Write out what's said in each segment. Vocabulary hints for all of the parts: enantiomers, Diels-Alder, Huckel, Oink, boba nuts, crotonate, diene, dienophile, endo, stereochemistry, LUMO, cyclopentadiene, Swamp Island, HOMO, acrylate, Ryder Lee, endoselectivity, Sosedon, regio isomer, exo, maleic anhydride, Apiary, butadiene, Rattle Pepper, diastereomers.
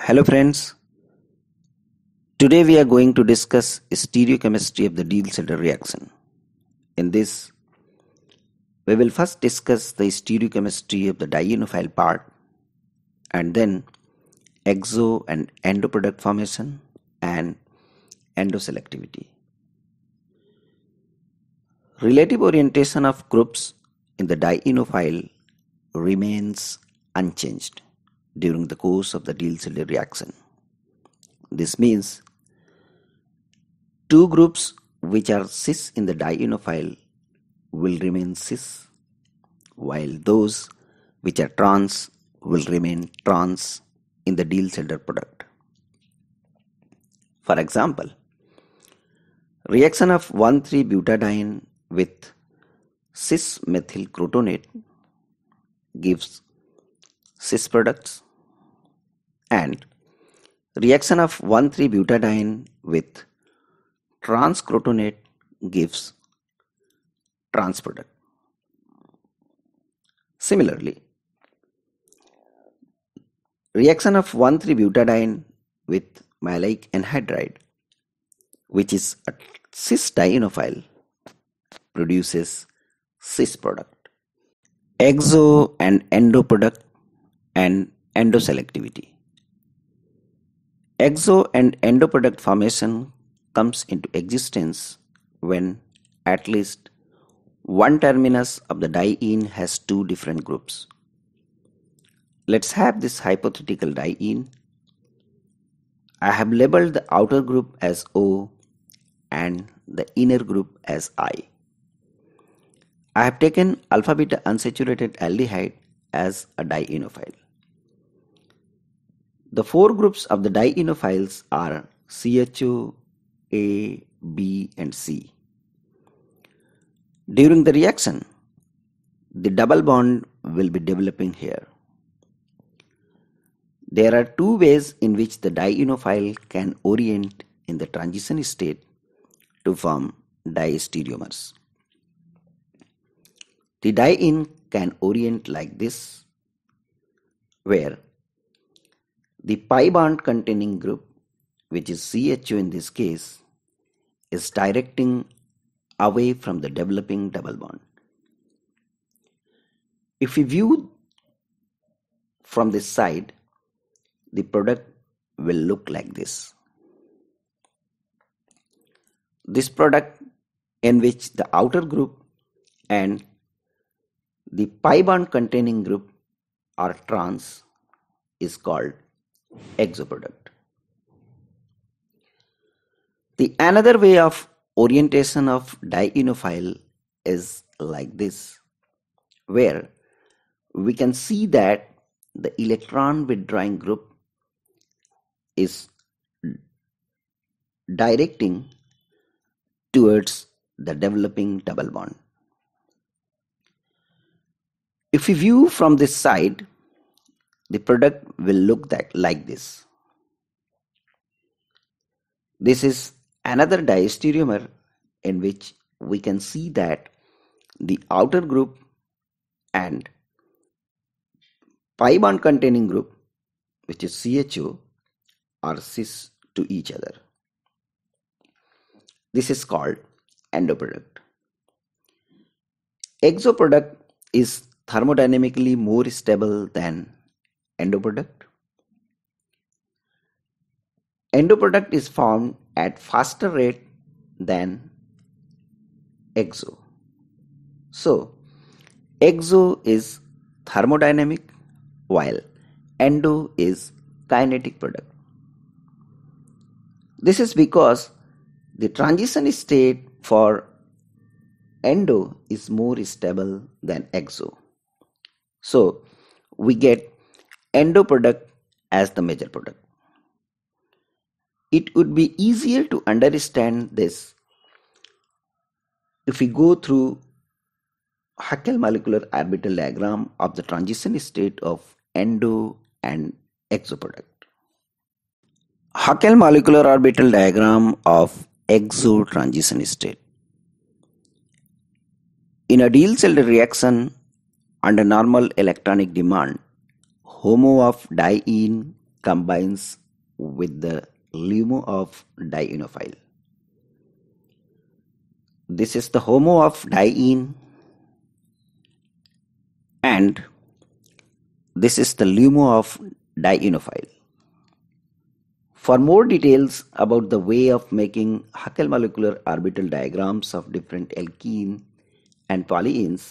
Hello friends, today we are going to discuss stereochemistry of the Diels-Alder reaction. In this, we will first discuss the stereochemistry of the dienophile part and then exo and endo product formation and endoselectivity. Relative orientation of groups in the dienophile remains unchanged during the course of the Diels-Alder reaction. This means two groups which are cis in the dienophile will remain cis, while those which are trans will remain trans in the Diels-Alder product. For example, reaction of 1,3-butadiene with cis-methyl crotonate gives cis products, and reaction of 1,3-butadiene with trans crotonate gives trans product. Similarly, reaction of 1,3-butadiene with maleic anhydride, which is a cis dienophile, produces cis product. Exo and endo product and endoselectivity. Exo and endo product formation comes into existence when at least one terminus of the diene has two different groups. Let's have this hypothetical diene. I have labeled the outer group as O and the inner group as I. I have taken alpha beta unsaturated aldehyde as a dienophile. The four groups of the dienophiles are CHO, A, B and C. During the reaction, the double bond will be developing here. There are two ways in which the dienophile can orient in the transition state to form diastereomers. The diene can orient like this, where the pi bond containing group, which is CHO in this case, is directing away from the developing double bond. If we view from this side, the product will look like this. This product, in which the outer group and the pi bond containing group are trans, is called exo product. The another way of orientation of dienophile is like this, where we can see that the electron withdrawing group is directing towards the developing double bond. If we view from this side, the product will look like this. This is another diastereomer in which we can see that the outer group and pi bond containing group, which is CHO, are cis to each other. This is called endo product. Exo product is thermodynamically more stable than endo product. Endo product is formed at faster rate than exo. So, exo is thermodynamic while endo is kinetic product. This is because the transition state for endo is more stable than exo. So, we get endo product as the major product. It would be easier to understand this if we go through Huckel molecular orbital diagram of the transition state of endo and exo product. Huckel molecular orbital diagram of exo transition state. In a Diels-Alder reaction, under normal electronic demand, HOMO of diene combines with the LUMO of dienophile. This is the HOMO of diene, and this is the LUMO of dienophile. For more details about the way of making Huckel molecular orbital diagrams of different alkene and polyenes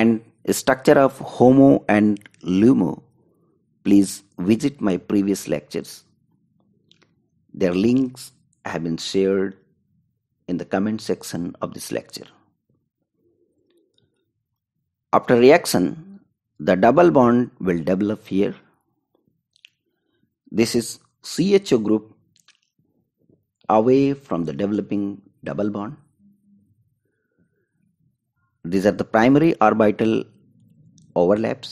and structure of HOMO and LUMO, please visit my previous lectures. Their links have been shared in the comment section of this lecture. After reaction, the double bond will develop here. This is CHO group away from the developing double bond. These are the primary orbital overlaps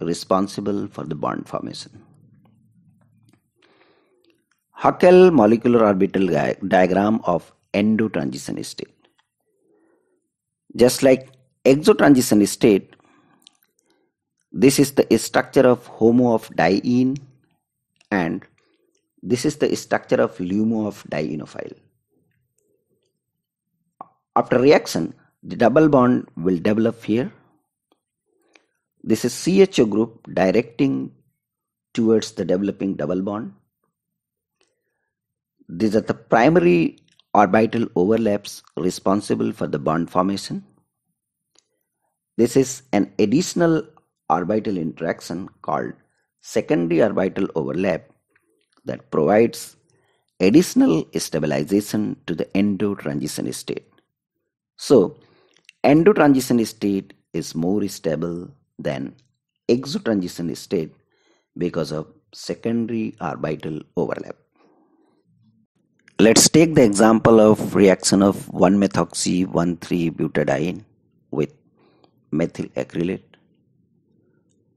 responsible for the bond formation. Huckel molecular orbital diagram of endotransition state. Just like exotransition state, this is the structure of HOMO of diene, and this is the structure of LUMO of dienophile. After reaction, the double bond will develop here. This is CHO group directing towards the developing double bond. These are the primary orbital overlaps responsible for the bond formation. This is an additional orbital interaction called secondary orbital overlap that provides additional stabilization to the endotransition state. So, endotransition state is more stable than exotransition state because of secondary orbital overlap. Let's take the example of reaction of 1-methoxy-1,3-butadiene with methyl acrylate.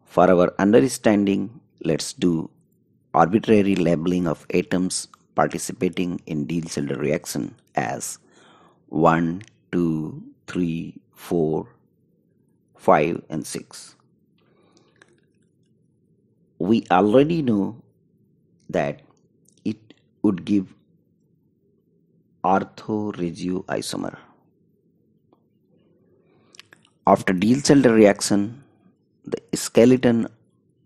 For our understanding, let's do arbitrary labeling of atoms participating in Diels-Alder reaction as 1, 2, 3, 4, 5 and 6. We already know that it would give ortho regio isomer. After Diels-Alder reaction, the skeleton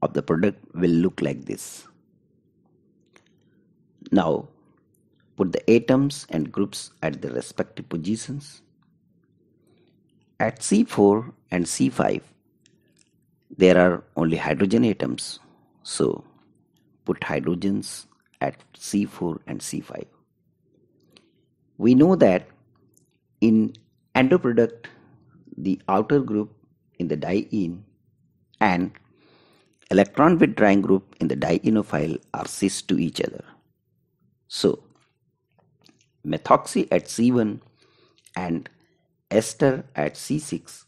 of the product will look like this. Now, put the atoms and groups at their respective positions. At C4 and C5, there are only hydrogen atoms, so put hydrogens at C4 and C5. We know that in endo product, the outer group in the diene and electron withdrawing group in the dienophile are cis to each other. So, methoxy at C1 and ester at C6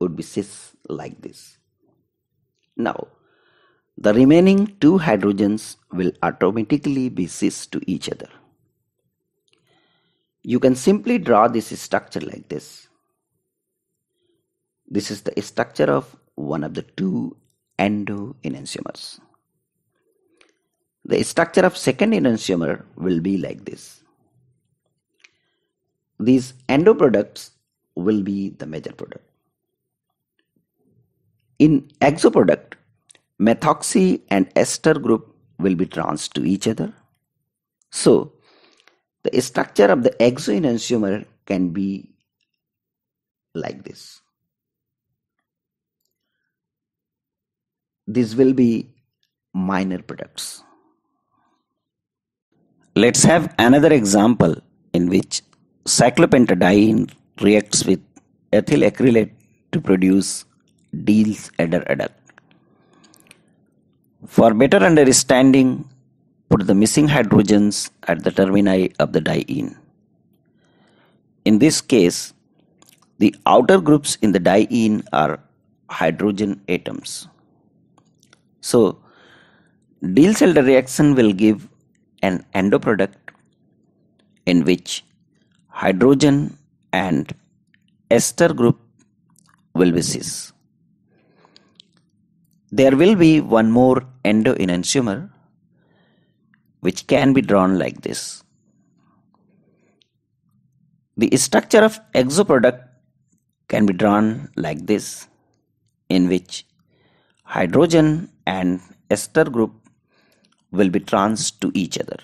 would be cis like this. Now, the remaining two hydrogens will automatically be cis to each other. You can simply draw this structure like this. This is the structure of one of the two enantiomers. The structure of second enantiomer will be like this. These endo products will be the major product. In exo product, methoxy and ester group will be trans to each other. So, the structure of the exoenantiomer can be like this. These will be minor products. Let's have another example in which cyclopentadiene reacts with ethyl acrylate to produce Diels-Alder adduct. For better understanding, put the missing hydrogens at the termini of the diene. In this case, the outer groups in the diene are hydrogen atoms. So, Diels-Alder reaction will give an endo product in which hydrogen and ester group will be cis. There will be one more enantiomers which can be drawn like this. The structure of exoproduct can be drawn like this, in which hydrogen and ester group will be trans to each other.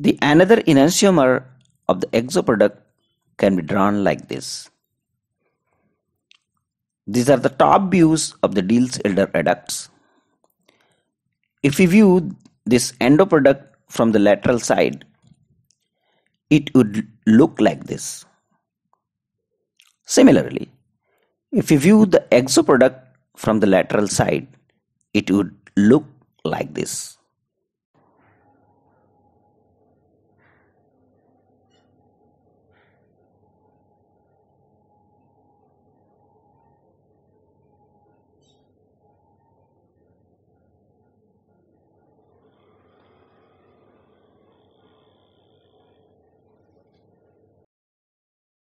The another enantiomer of the exoproduct can be drawn like this. These are the top views of the Diels-Alder adducts. If we view this endoproduct from the lateral side, it would look like this. Similarly, if we view the exoproduct from the lateral side, it would look like this.